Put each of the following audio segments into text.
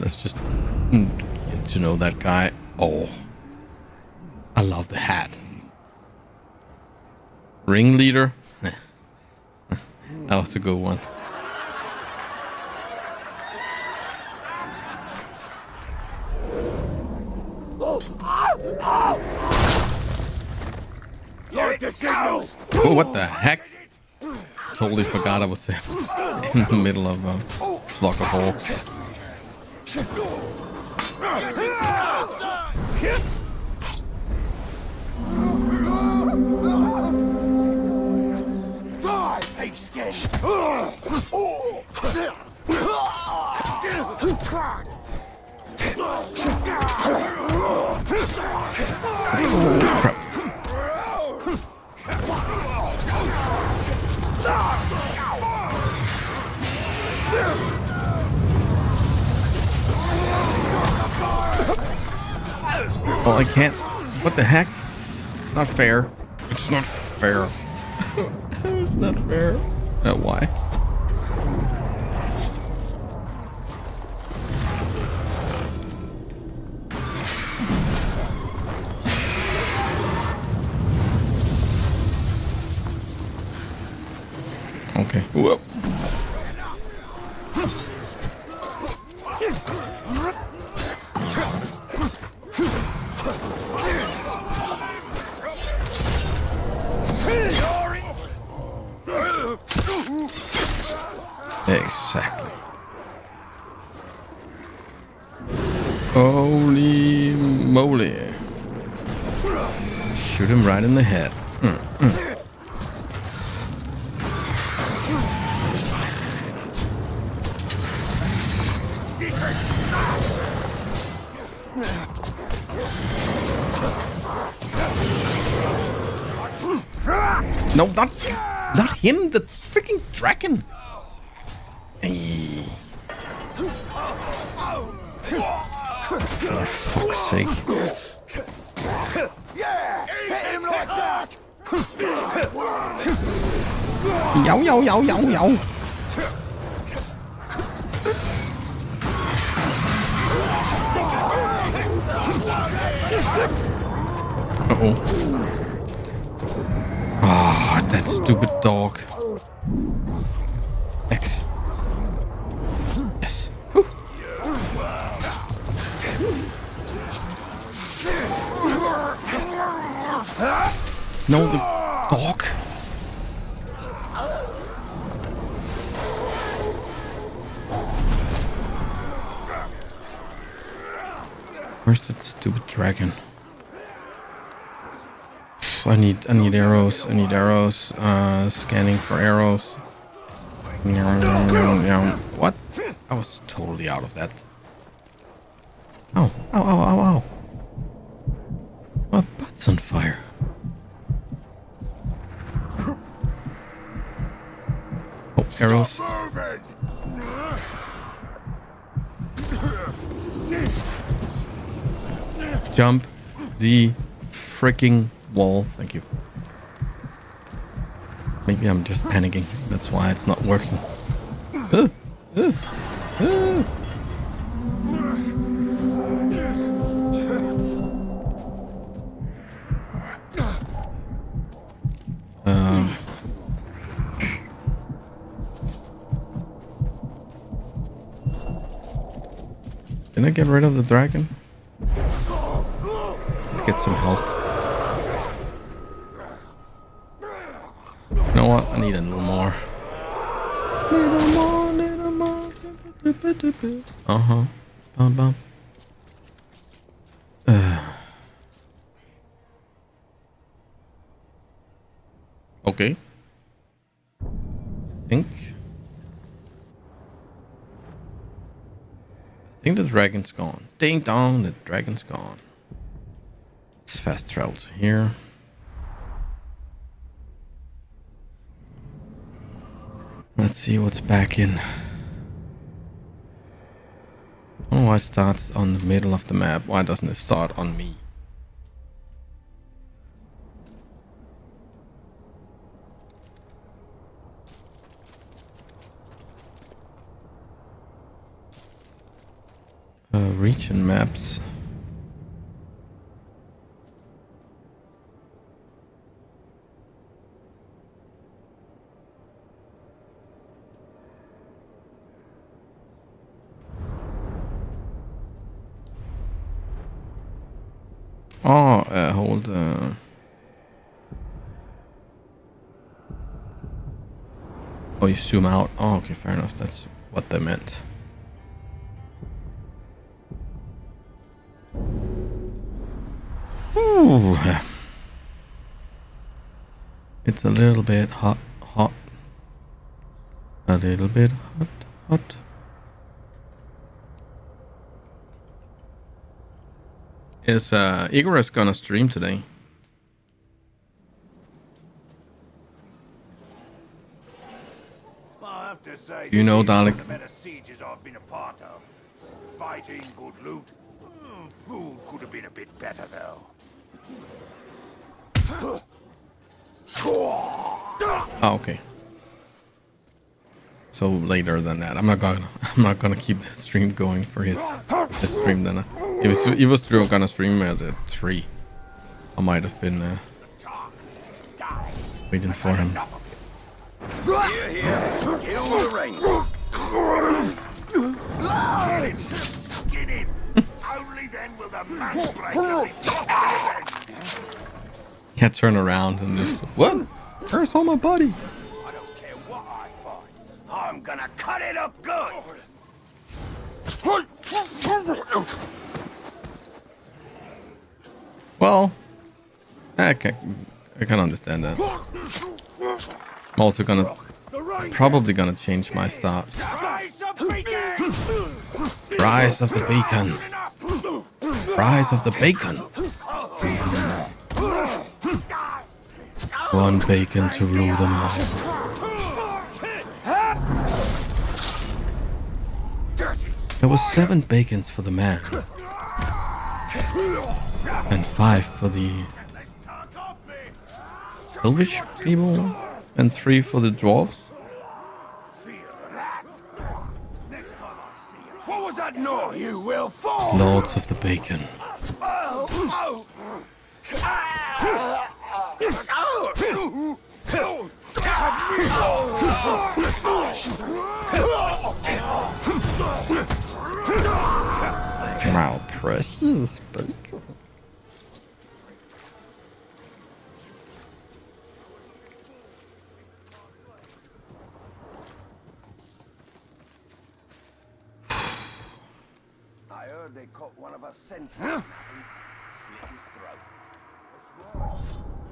Let's just get to know that guy. Oh, I love the hat. Ringleader. That was a good one. Oh, what the heck? Totally forgot I was in the middle of a flock of hawks. Oh, crap. Oh, I can't. What the heck? It's not fair. It's not fair. It's not fair. Why? Okay. Whoa. Exactly. Holy moly. Shoot him right in the head. No, not him, the freaking dragon. For fuck's sake. Yow, yow, yow, yow, yow. Uh-oh. Ah, oh, that stupid dog. X. Yes. Whew. No, the dog. Where's that stupid dragon? I need arrows. I need arrows. Scanning for arrows. What? I was totally out of that. Oh, ow, ow, ow, ow. My butt's on fire. Oh, arrows. Jump the freaking wall. Thank you. Maybe I'm just panicking. That's why it's not working. Can I get rid of the dragon? Let's get some health. You know what? I need a little more. Uh-huh. Bum, bum. Okay. I think the dragon's gone. Ding dong, the dragon's gone. Let's fast travel to here. Let's see what's back in. Oh, it starts on the middle of the map. Why doesn't it start on me? region maps. Oh, hold. Oh, you zoom out. Oh, okay, fair enough. That's what they meant. Ooh. It's a little bit hot, hot. A little bit hot, hot. Is Igor is gonna stream today? I have to say, you know, Dalek. Sieges I've been a part of. Fighting, good loot. Food could have been a bit better though. Oh, okay. So later than that, I'm not gonna keep the stream going for his stream then. It was still gonna stream at 3. I might have been waiting for him. Here. Kill the rain. Get it. Skin it. Only then will the match break and the top of the yeah, turn around and just what? Where's all my buddy? I don't care what I find. I'm gonna cut it up good. Well, I can understand that. I'm also probably gonna change my stops. Rise of the Beacon. Rise of the Bacon. One bacon to rule them all. There was 7 bacons for the man. And 5 for the elvish people, and 3 for the dwarves. What was that noise? You will fall. Lords of the Bacon. My precious bacon. They caught one of us sentries. Slit his throat. What's wrong?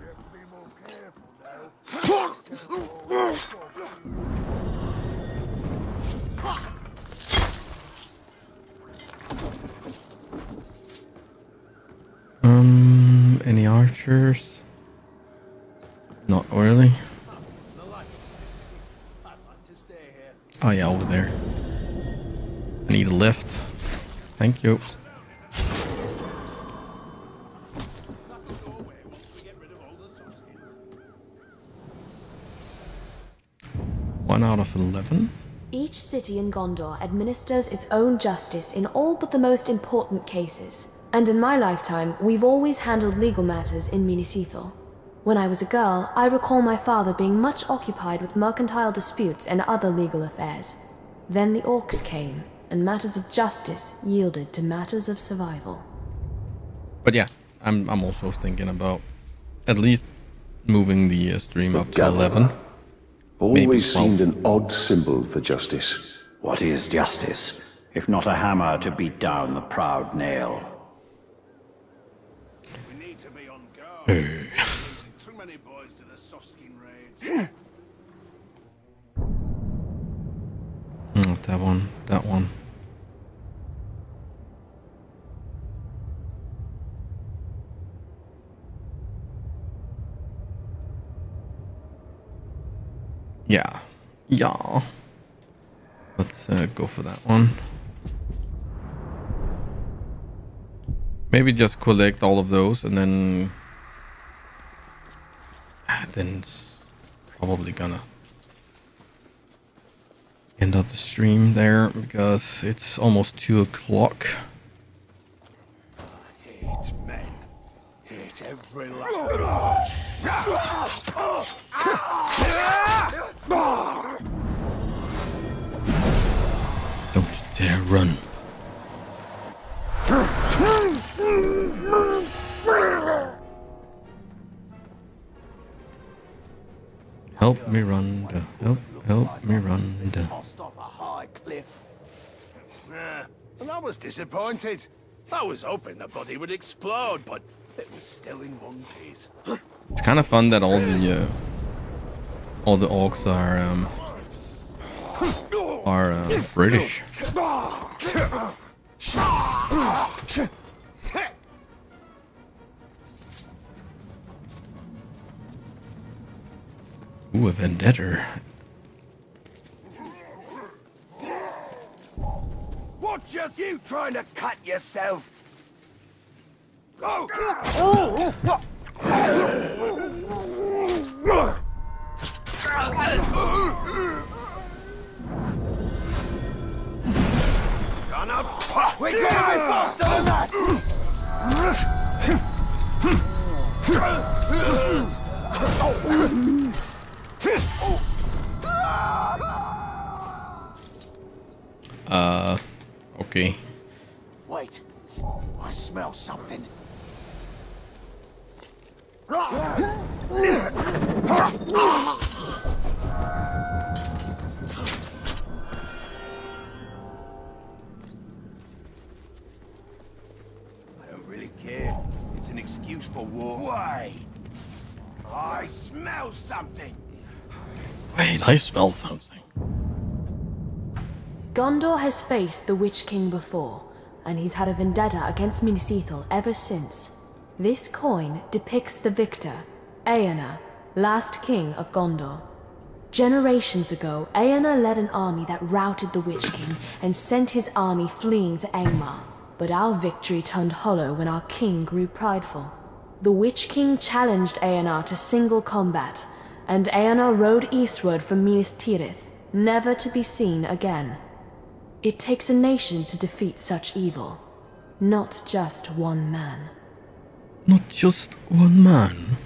You have to be more careful now. Any archers? Not really. Oh yeah, over there. I need a lift. Thank you. One out of 11. Each city in Gondor administers its own justice in all but the most important cases. And in my lifetime, we've always handled legal matters in Minas Ithil. When I was a girl, I recall my father being much occupied with mercantile disputes and other legal affairs. Then the orcs came, and matters of justice yielded to matters of survival. But yeah, I'm also thinking about at least moving the stream up to 11. Always seemed an odd symbol for justice. What is justice, if not a hammer to beat down the proud nail? We need to be on guard. Losing too many boys to the soft-skin raids. Not that one, that one. Yeah. Yeah. Let's go for that one. Maybe just collect all of those and then it's probably gonna end up the stream there because it's almost 2 o'clock. at every level. Don't dare run. Help me, Miranda. Help me, Miranda. Tossed off a high cliff. And I was disappointed. I was hoping the body would explode, but it was still in one piece. It's kind of fun that all the orcs are British. Ooh, a vendetta. What just you trying to cut yourself? Go! We gotta be faster than that. Okay. Wait, I smell something. For war. Why? I smell something. Wait, I smell something. Gondor has faced the Witch King before, and he's had a vendetta against Minas Ithil ever since. This coin depicts the victor, Aenar, last king of Gondor. Generations ago, Aenar led an army that routed the Witch King and sent his army fleeing to Angmar. But our victory turned hollow when our king grew prideful. The Witch King challenged Aenar to single combat, and Aenar rode eastward from Minas Tirith, never to be seen again. It takes a nation to defeat such evil, not just one man. Not just one man?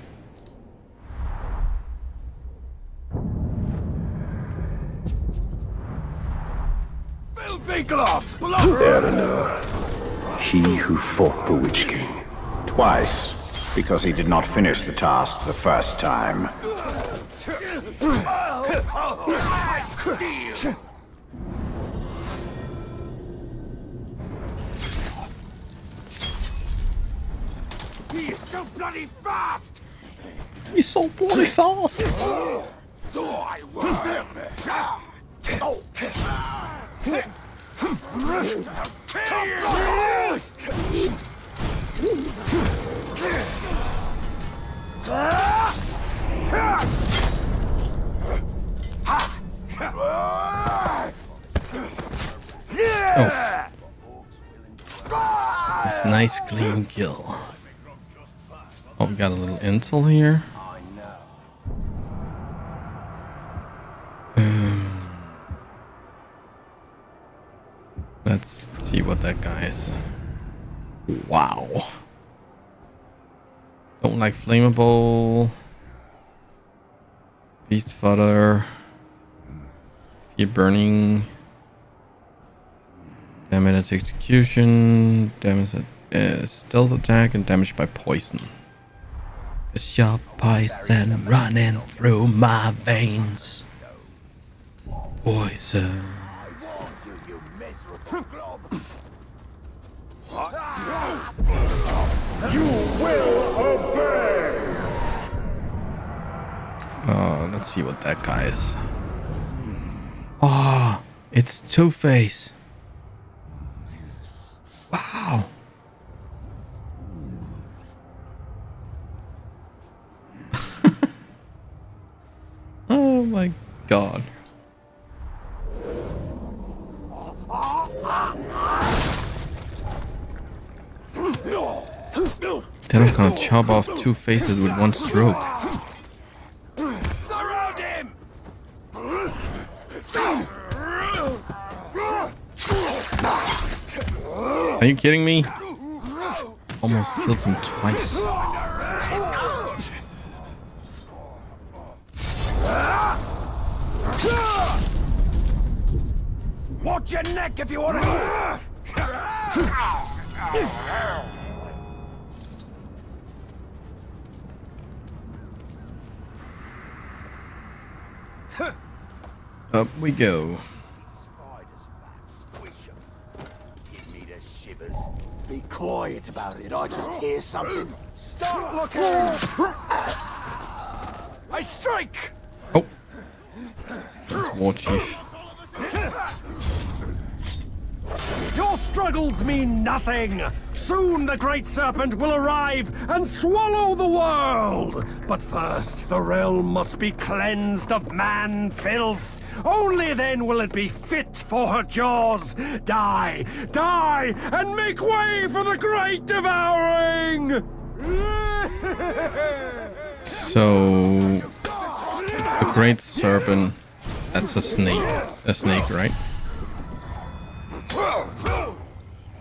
Filthy glove! Aenar, he who fought the Witch King twice. Because he did not finish the task the first time. He is so bloody fast! He's so bloody fast! Oh. It's nice clean kill. Oh, we got a little intel here. Let's see what that guy is. Wow. Don't like flammable. Beast fodder. Fear burning. Damage at execution. Damage at stealth attack and damage by poison. It's your poison running through my veins. Poison. You will obey! Let's see what that guy is. Ah, oh, it's Two-Face. Wow. Oh my god. Then I'm gonna chop off two faces with one stroke. Surround him! Are you kidding me? Almost killed him twice. back if you want to. Up we go. Give me the shivers. Be quiet about it. I just hear something. Stop looking. I strike. Oh. War chief. Your struggles mean nothing. Soon the great serpent will arrive and swallow the world. But first, the realm must be cleansed of man filth. Only then will it be fit for her jaws. Die, die, and make way for the great devouring. So, the great serpent. That's a snake. A snake, right?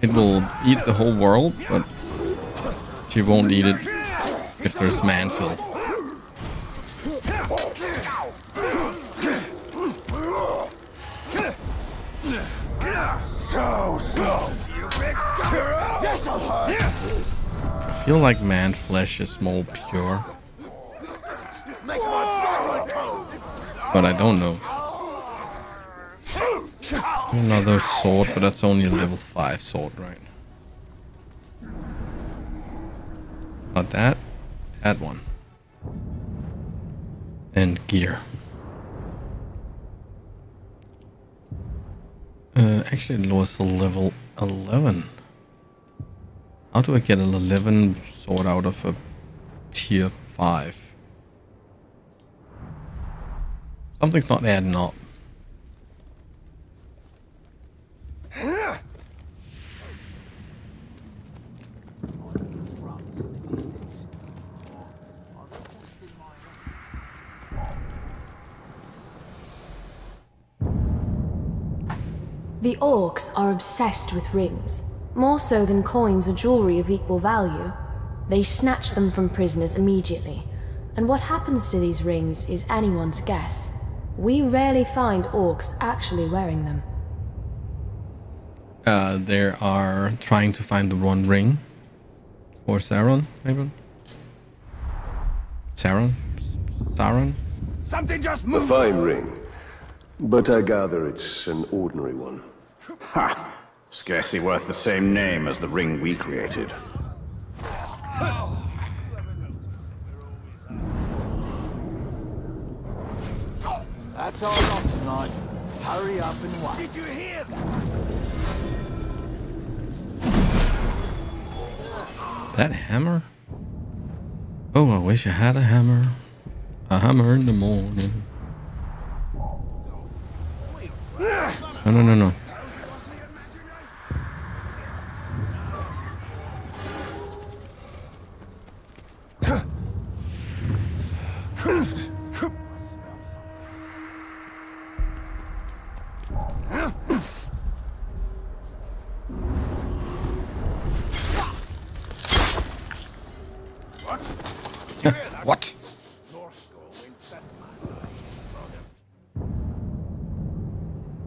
It will eat the whole world, but she won't eat it if there's man filth. So slow. I feel like man flesh is more pure, but I don't know. Another sword, but that's only a level 5 sword, right? Not that. That one. And gear. Actually, it was level 11. How do I get an 11 sword out of a tier 5? Something's not adding up. The orcs are obsessed with rings, more so than coins or jewelry of equal value. They snatch them from prisoners immediately, and what happens to these rings is anyone's guess. We rarely find orcs actually wearing them. They are trying to find the one ring for Sauron, maybe? Sauron? Sauron? Something just moved! A fine ring, but I gather it's an ordinary one. Ha! Scarcely worth the same name as the ring we created. That's all not tonight. Hurry up and watch. Did you hear that? That hammer? Oh, I wish I had a hammer. A hammer in the morning. No, no, no, no. What?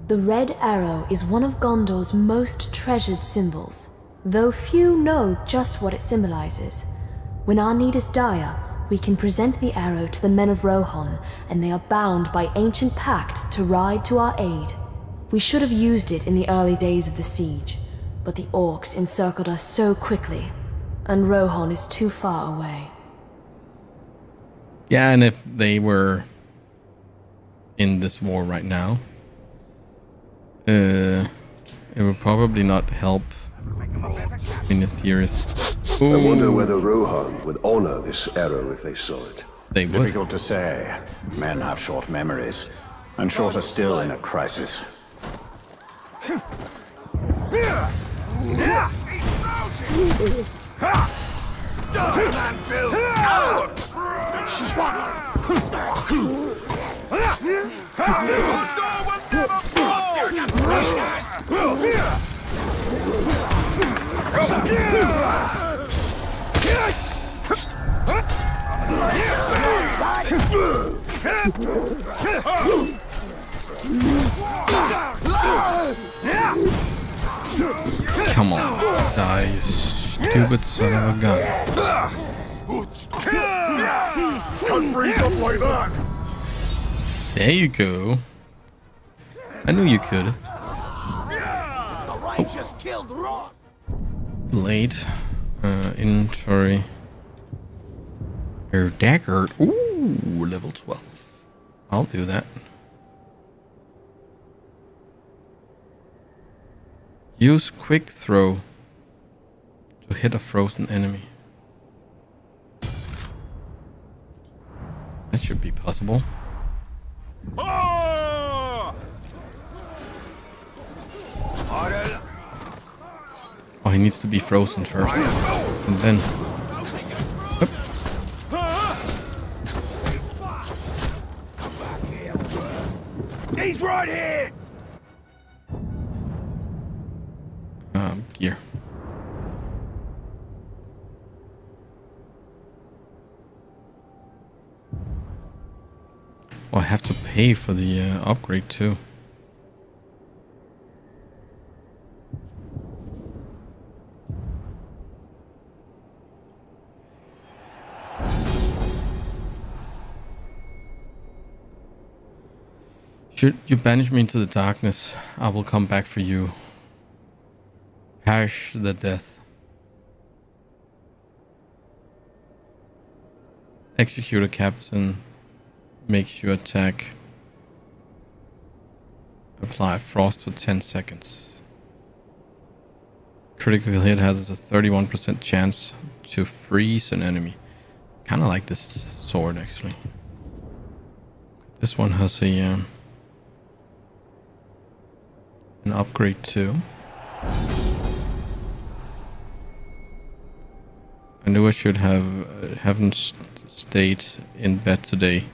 The red arrow is one of Gondor's most treasured symbols, though few know just what it symbolizes. When our need is dire, we can present the arrow to the men of Rohan, and they are bound by ancient pact to ride to our aid. We should have used it in the early days of the siege, but the orcs encircled us so quickly, and Rohan is too far away. Yeah, and if they were in this war right now, it would probably not help Minas Tirith. I wonder whether Rohan would honor this arrow if they saw it. They would. Difficult to say. Men have short memories, and shorter still in a crisis. Come on, die, you stupid son of a gun. Can't freeze up like that. There you go. I knew you could. Oh. Blade. Inventory. Her dagger. Ooh, level 12. I'll do that. Use quick throw to hit a frozen enemy. That should be possible. Oh, he needs to be frozen first. And then... He's right here! Gear. Oh, I have to pay for the upgrade too. Should you banish me into the darkness, I will come back for you. Perish the death. Execute a captain. Makes you attack. Apply frost for 10 seconds. Critical hit has a 31% chance to freeze an enemy. Kind of like this sword actually. This one has a... an upgrade too. I knew I should have haven't stayed in bed today.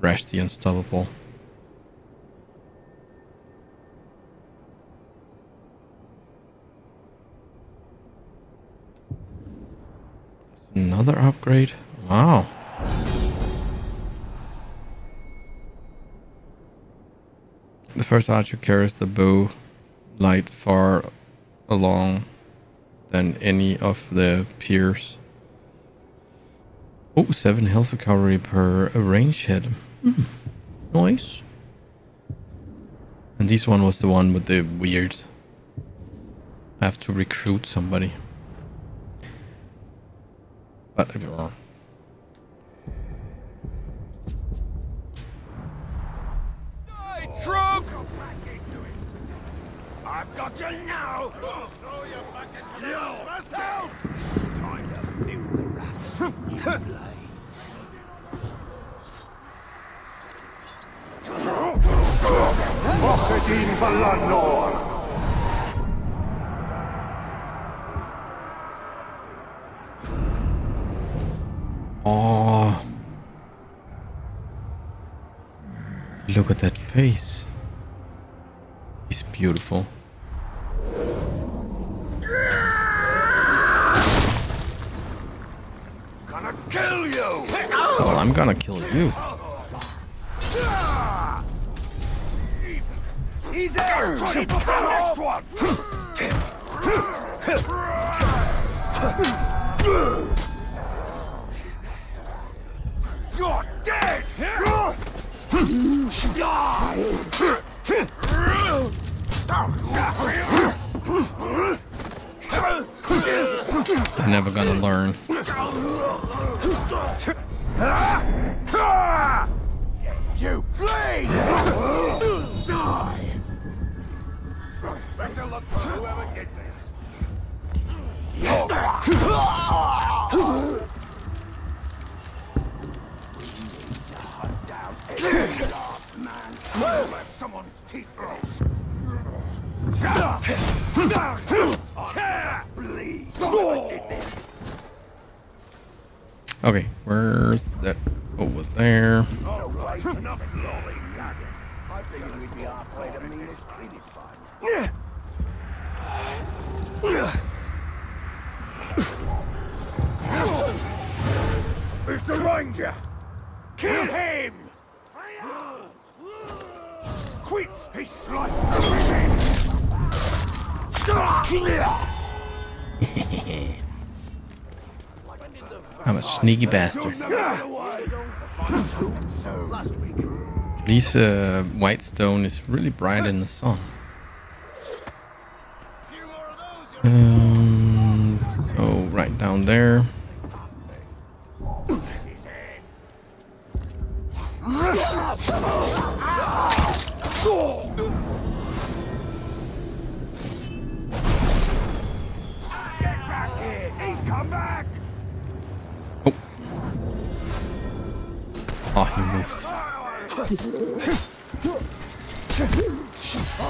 Rash the unstoppable. That's another upgrade. Wow. The first archer carries the bow light far along than any of the peers. Oh, 7 health recovery per range hit. Mm. Nice. And this one was the one with the weird. I have to recruit somebody. But I've got you now. Oh, look at that face. He's beautiful. Kill you. Oh, I'm gonna kill you. He's out. Next one. You're dead. I'm never gonna learn. You bleed! Die! Better look for whoever did this. Someone's teeth froze. Okay, where's that? Over there. Mr. Ranger, kill him! Quit his life! I'm a sneaky bastard. This white stone is really bright in the sun. So right down there. Oh, he moved. Just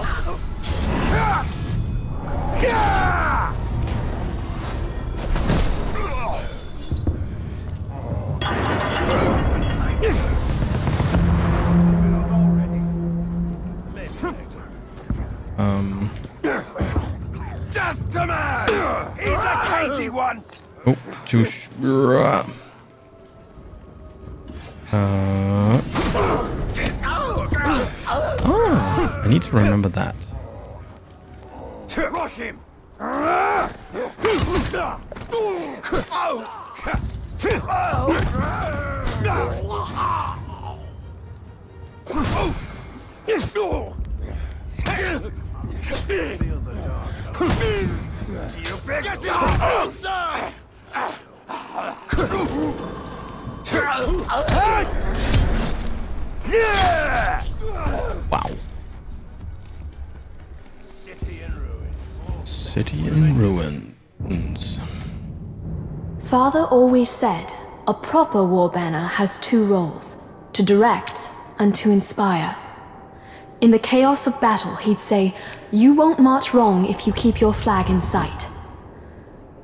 a man. He's a cagey one. Oh, juice. Oh, I need to remember that. Rush him. Wow. City in ruins. City in ruins. Father always said a proper war banner has two roles, to direct and to inspire. In the chaos of battle, he'd say, "You won't march wrong if you keep your flag in sight."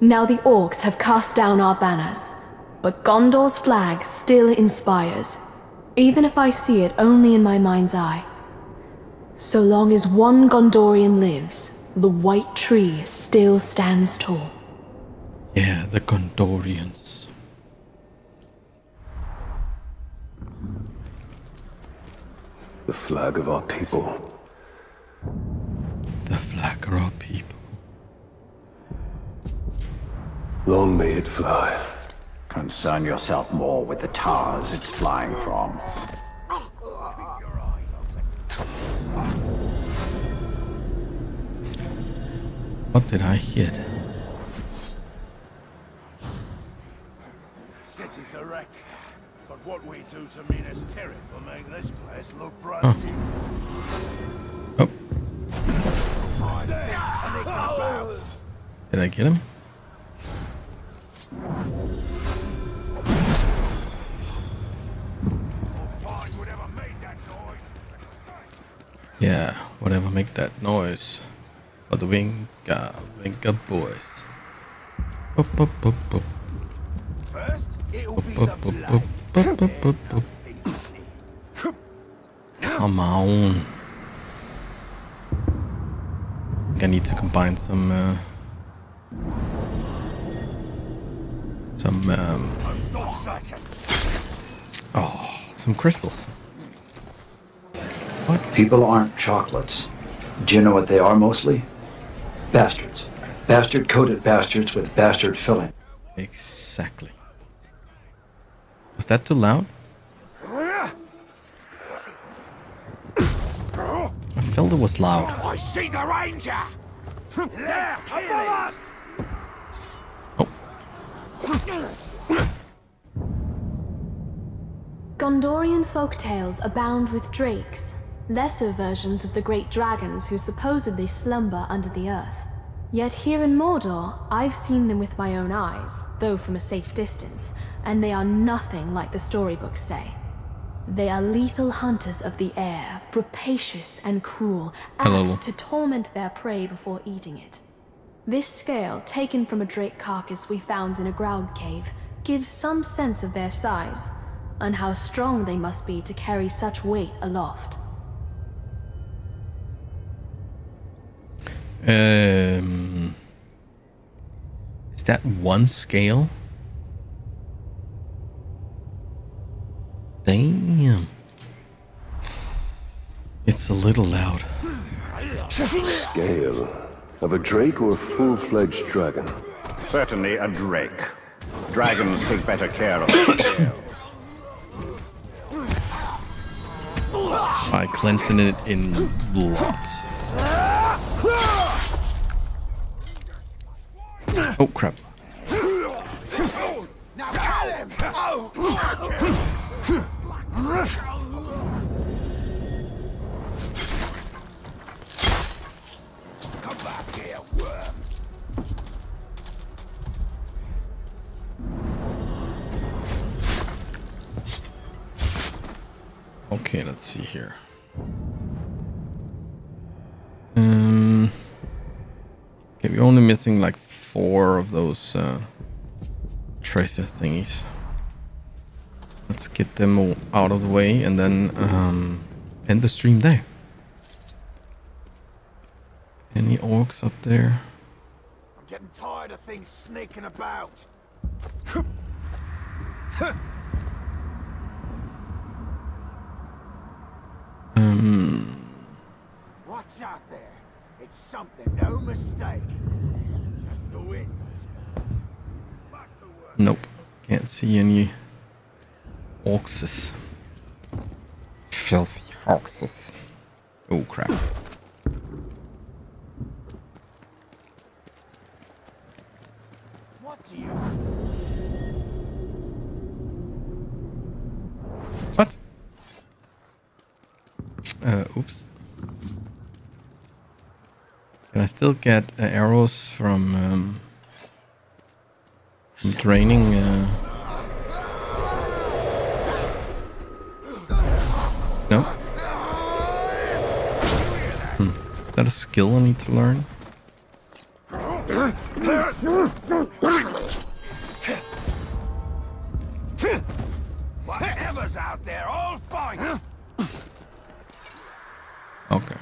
Now the orcs have cast down our banners, but Gondor's flag still inspires, even if I see it only in my mind's eye. So long as one Gondorian lives, the white tree still stands tall. Yeah, the Gondorians. The flag of our people. The flag of our people. Long may it fly. Concern yourself more with the towers it's flying from. What did I hit? City's a wreck, but what we do to Minas Tirith will make this place look brand new. Oh. Oh. Did I get him? Yeah, whatever make that noise for the Winka boys. First, it'll be the blood. Come on. I think I need to combine some crystals. What? People aren't chocolates. Do you know what they are mostly? Bastards. Bastard-coated bastards with bastard filling. Exactly. Was that too loud? I felt it was loud. I see the ranger! There, above us! Oh. Gondorian folktales abound with drakes, lesser versions of the great dragons who supposedly slumber under the earth. Yet here in Mordor, I've seen them with my own eyes, though from a safe distance, and they are nothing like the storybooks say. They are lethal hunters of the air, rapacious and cruel, apt to torment their prey before eating it. This scale, taken from a drake carcass we found in a ground cave, gives some sense of their size, and how strong they must be to carry such weight aloft. Is that one scale? Damn. It's a little loud. Scale. Of a drake or a full-fledged dragon? Certainly a drake. Dragons take better care of themselves. I cleansed it in lots. Oh crap. Now kill him! Come back here, worm. Okay, let's see here. Okay, we're only missing like 4 of those tracer thingies. Let's get them all out of the way and then end the stream there. Any orcs up there? I'm getting tired of things sneaking about. What's out there? It's something, no mistake. Just the wind. Nope, can't see any orcs. Filthy orcs. Oh crap. What do you? What? Oops. Can I still get arrows from? Draining no. Is that a skill I need to learn? Whatever's out there, all fine. Okay.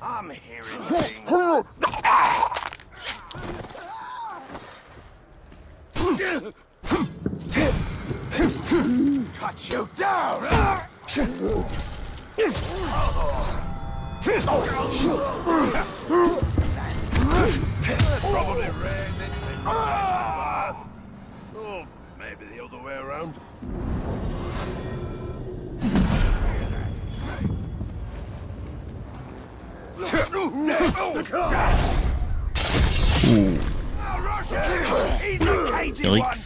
I'm hearing things. Cut you down. Probably raised it. Oh, maybe the other way around. Yikes.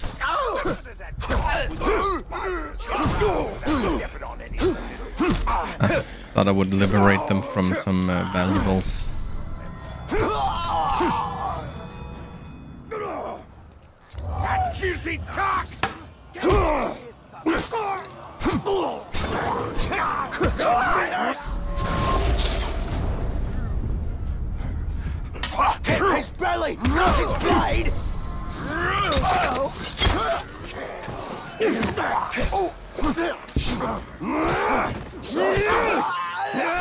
I thought I would liberate them from some valuables. That filthy talk! Hit his belly, not his blade.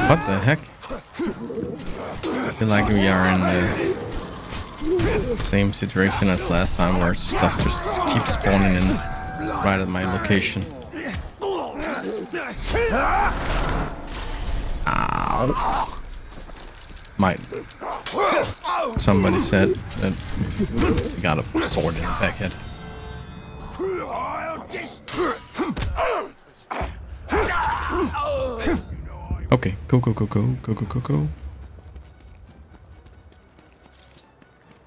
What the heck? I feel like we are in the same situation as last time, where stuff just keeps spawning in right at my location. Ow. Might. Somebody said that we got a sword in the backhead. Okay, go.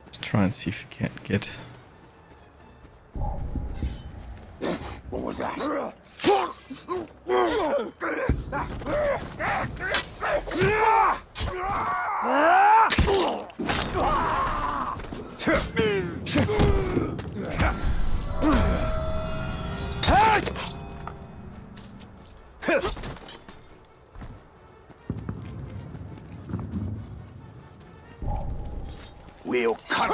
Let's try and see if we can't get. What was that? We'll cut.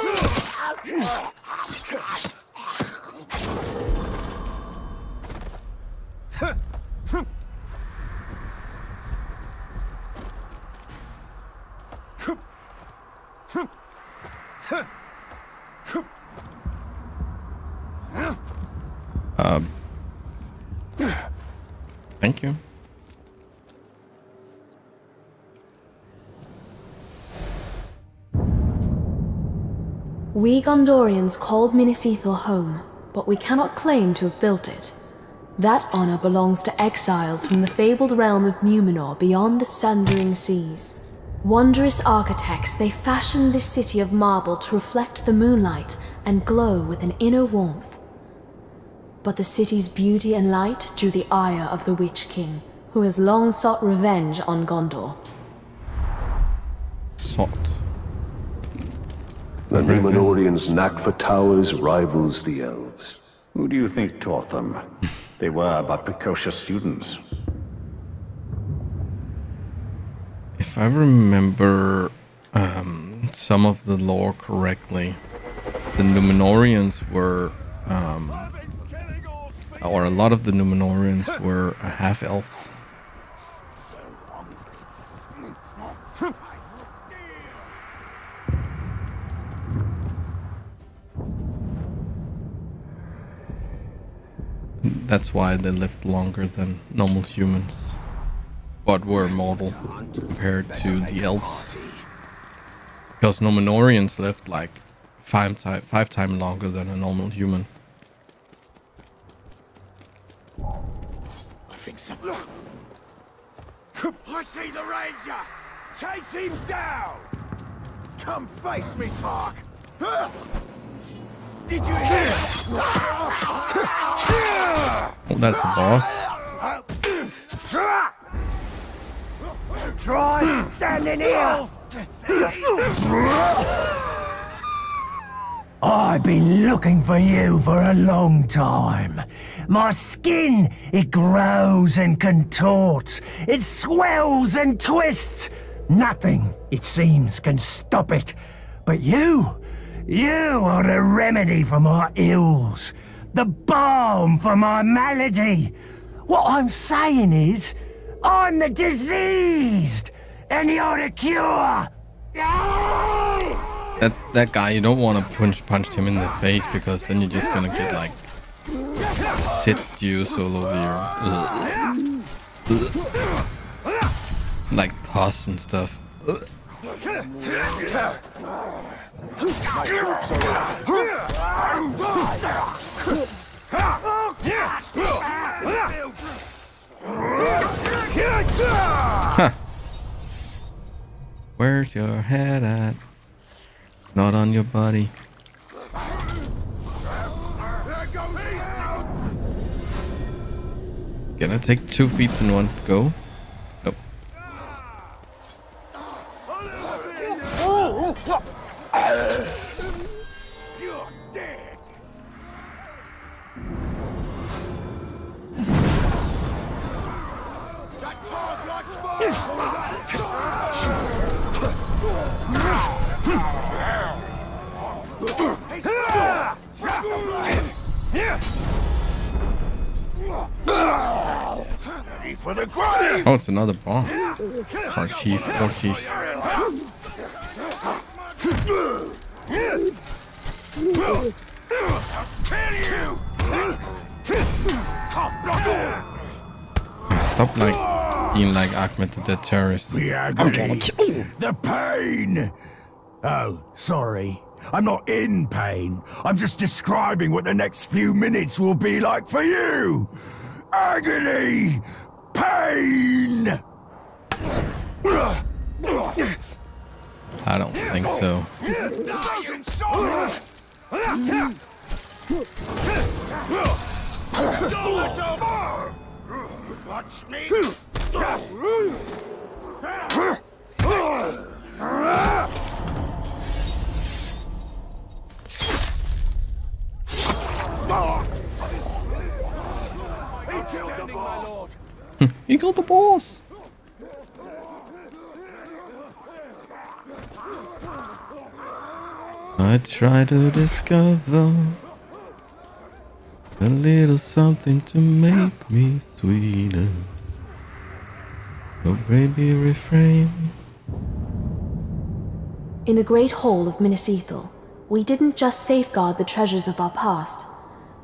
Thank you. We Gondorians called Minas Ithil home, but we cannot claim to have built it. That honor belongs to exiles from the fabled realm of Numenor beyond the sundering seas. Wondrous architects, they fashioned this city of marble to reflect the moonlight and glow with an inner warmth. But the city's beauty and light drew the ire of the Witch-King, who has long sought revenge on Gondor. Sought. The Númenorians' knack for towers rivals the elves. Who do you think taught them? They were but precocious students. If I remember some of the lore correctly, the Númenóreans were, or a lot of the Númenóreans were half-elves. That's why they lived longer than normal humans, but were mortal compared to the elves. Because Númenóreans lived like five times longer than a normal human. I think so. I see the ranger. Chase him down. Come face me, Park. Did you hear? Oh, that's a boss. Try standing here. I've been looking for you for a long time. My skin, it grows and contorts. It swells and twists. Nothing, it seems, can stop it. But you... you are the remedy for my ills, the balm for my malady. What I'm saying is, I'm the diseased, and you're the cure. That's that guy. You don't want to punch him in the face, because then you're just gonna get like sinews all over your like pus and stuff. Huh. Where's your head at? Not on your body. Gonna take 2 feet in one go. Nope. You're dead. That dog likes fire. Ready for the grave. Oh, it's another boss. Our chief. Our chief. I'll kill you. Stop like being like Ahmed the terrorist. The agony, the pain. Oh, sorry. I'm not in pain. I'm just describing what the next few minutes will be like for you. Agony, pain. I don't think so. Watch me. He killed the boss. He killed the boss. I try to discover a little something to make me sweeter. Oh baby, refrain. In the great hall of Minas Ithil, we didn't just safeguard the treasures of our past,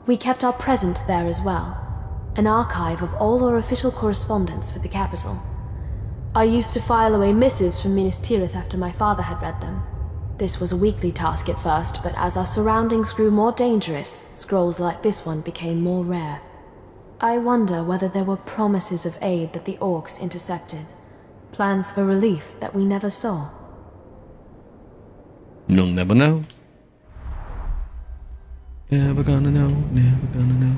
we kept our present there as well, an archive of all our official correspondence with the capital. I used to file away missives from Minas Tirith after my father had read them. This was a weekly task at first, but as our surroundings grew more dangerous, scrolls like this one became more rare. I wonder whether there were promises of aid that the orcs intercepted. Plans for relief that we never saw. You'll never know. Never gonna know, never gonna know.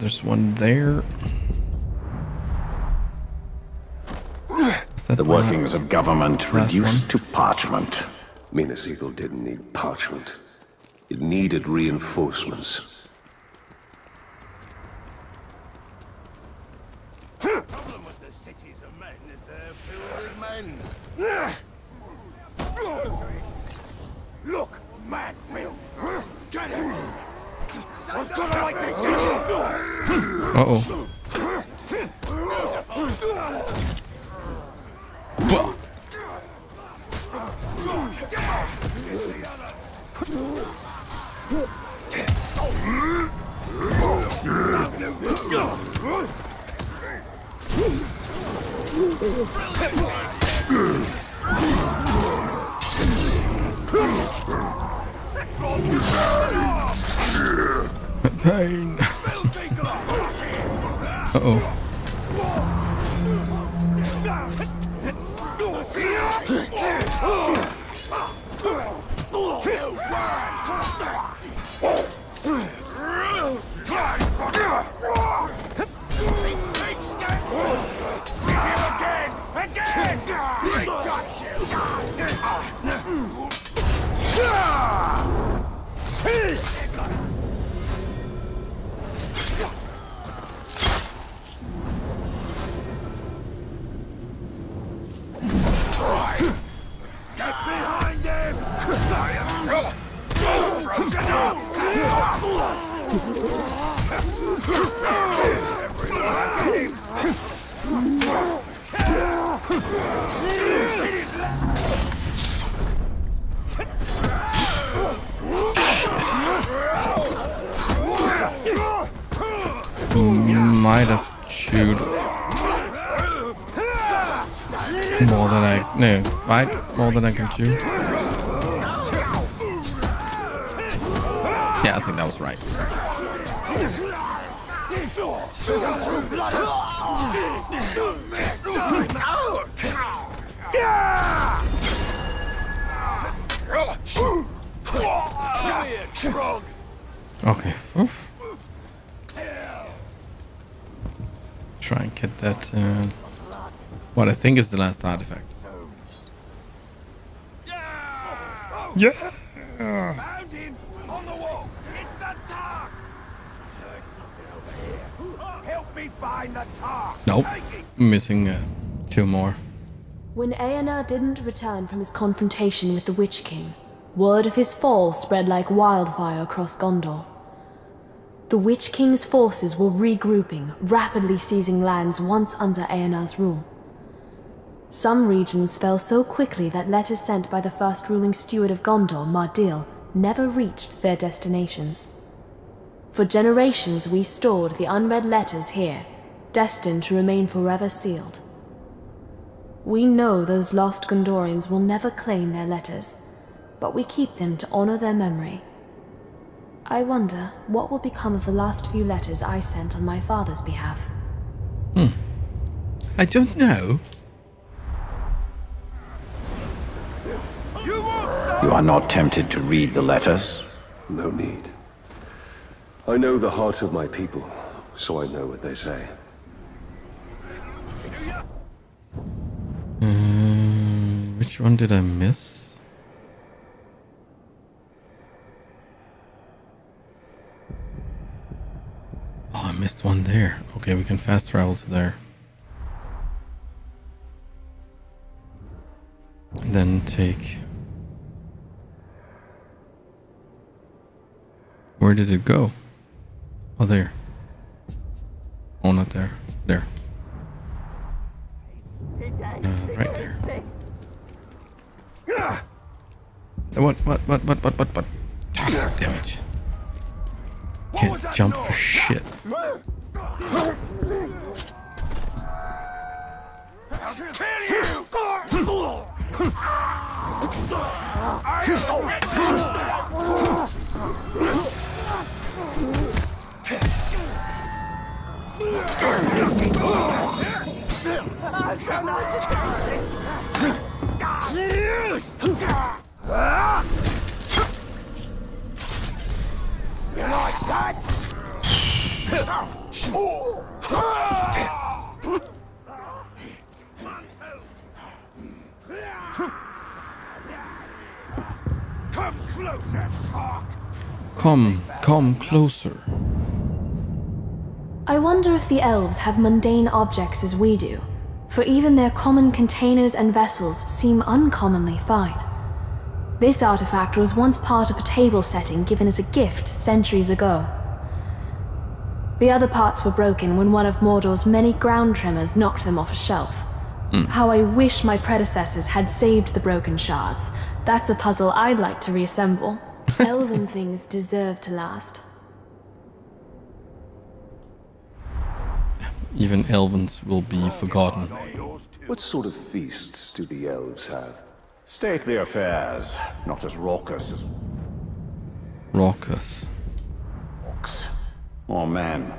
There's one there. The workings of government reduced to parchment. Minas Ithil didn't need parchment. It needed reinforcements. The problem with the cities of men is they're filled with men. Look, man, get him! I've got to like this. Pain. Might have chewed more than I can chew. Yeah, I think that was right. Okay. Oof. Try and get that. What I think is the last artifact. Yeah. Found him on the wall. It's the Tark. Help me find the Tark. Nope. Missing two more. When Aenar didn't return from his confrontation with the Witch King, word of his fall spread like wildfire across Gondor. The Witch King's forces were regrouping, rapidly seizing lands once under Aenar's rule. Some regions fell so quickly that letters sent by the first ruling steward of Gondor, Mardil, never reached their destinations. For generations we stored the unread letters here, destined to remain forever sealed. We know those lost Gondorians will never claim their letters, but we keep them to honor their memory. I wonder what will become of the last few letters I sent on my father's behalf. Hmm. I don't know. You are not tempted to read the letters? No need. I know the heart of my people, so I know what they say. Which one did I miss? Oh, I missed one there. Okay, we can fast travel to there. And then take... Where did it go? Oh, there. Oh, not there. There. Right there. What? God damn it. Can't jump for shit. I'll kill you! Come closer. I wonder if the elves have mundane objects as we do, for even their common containers and vessels seem uncommonly fine. This artifact was once part of a table setting given as a gift centuries ago. The other parts were broken when one of Mordor's many ground tremors knocked them off a shelf. How I wish my predecessors had saved the broken shards. That's a puzzle I'd like to reassemble. Elven things deserve to last. Even elvens will be forgotten. What sort of feasts do the elves have? Stately affairs, not as raucous as... Raucous. Orcs. Or men.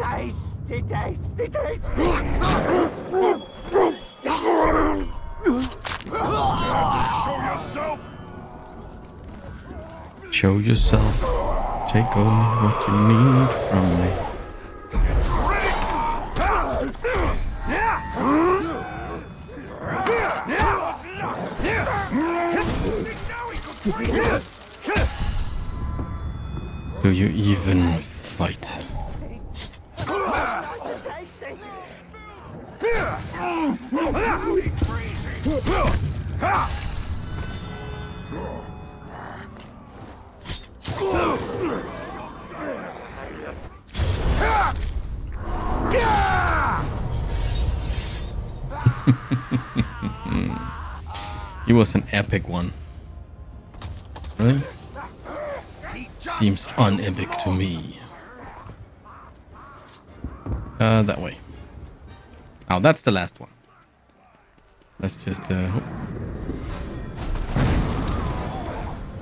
Tasty, tasty, tasty! Show yourself. Take only what you need from me. Do you even fight? He was an epic one. Really? Seems unepic to me. That way. Oh, that's the last one. Let's just oh,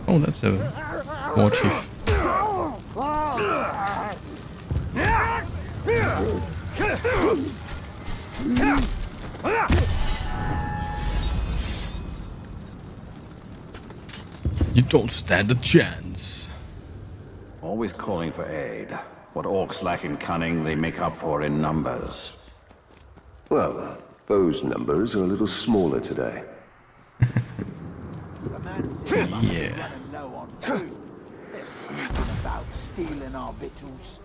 that's a war chief. You don't stand a chance. Always calling for aid. What orcs lack in cunning, they make up for in numbers. Well, those numbers are a little smaller today. Yeah. There's something about stealing our victuals.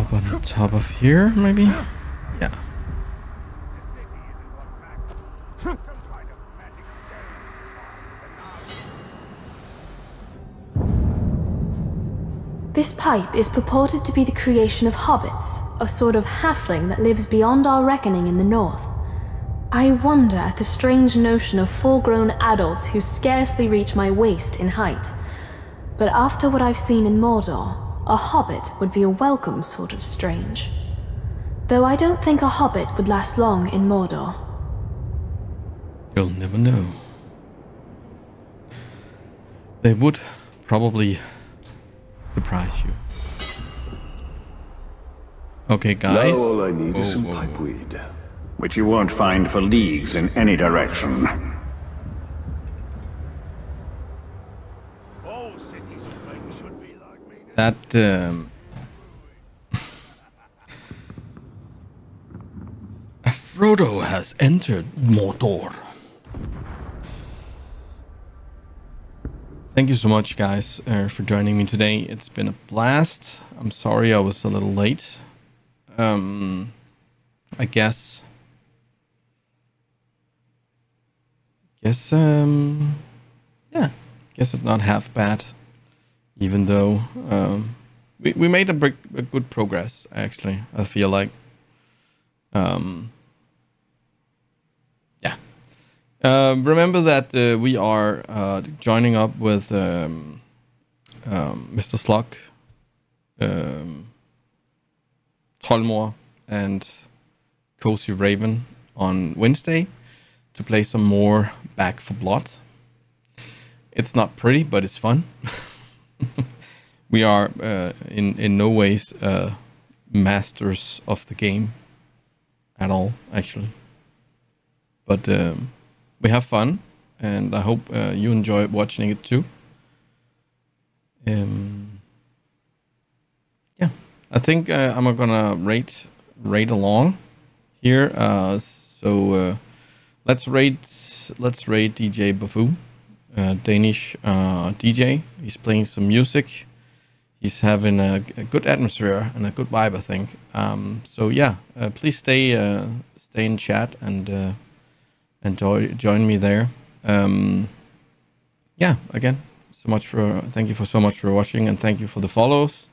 Up on the top of here, maybe? Yeah. This pipe is purported to be the creation of hobbits, a sort of halfling that lives beyond our reckoning in the north. I wonder at the strange notion of full-grown adults who scarcely reach my waist in height. But after what I've seen in Mordor, a hobbit would be a welcome sort of strange. Though I don't think a hobbit would last long in Mordor. You'll never know. They would probably... surprise you. Okay, guys. Now all I need is some pipeweed, which you won't find for leagues in any direction. That Frodo has entered Mordor. Thank you so much, guys, for joining me today. It's been a blast. I'm sorry I was a little late. I guess it's not half bad, even though we made a good progress, actually, I feel like. Yeah. Remember that we are joining up with Mr. Slug, Tolmor, and Cozy Raven on Wednesday to play some more Back for Blood. It's not pretty, but it's fun. We are in no ways masters of the game at all, actually. But we have fun, and I hope you enjoy watching it too. Yeah, I think I'm gonna raid along here. So let's raid DJ Bafoo, Danish DJ. He's playing some music. He's having a good atmosphere and a good vibe, I think. So yeah, please stay in chat and join me there. Yeah, again, so much for thank you for so much for watching, and thank you for the follows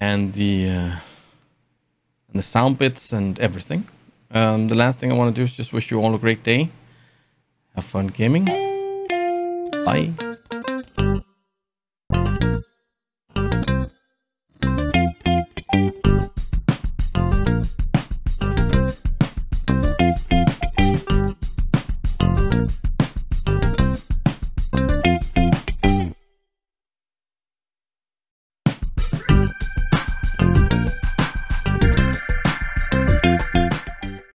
and the sound bits and everything. The last thing I want to do is just wish you all a great day. Have fun gaming. Bye.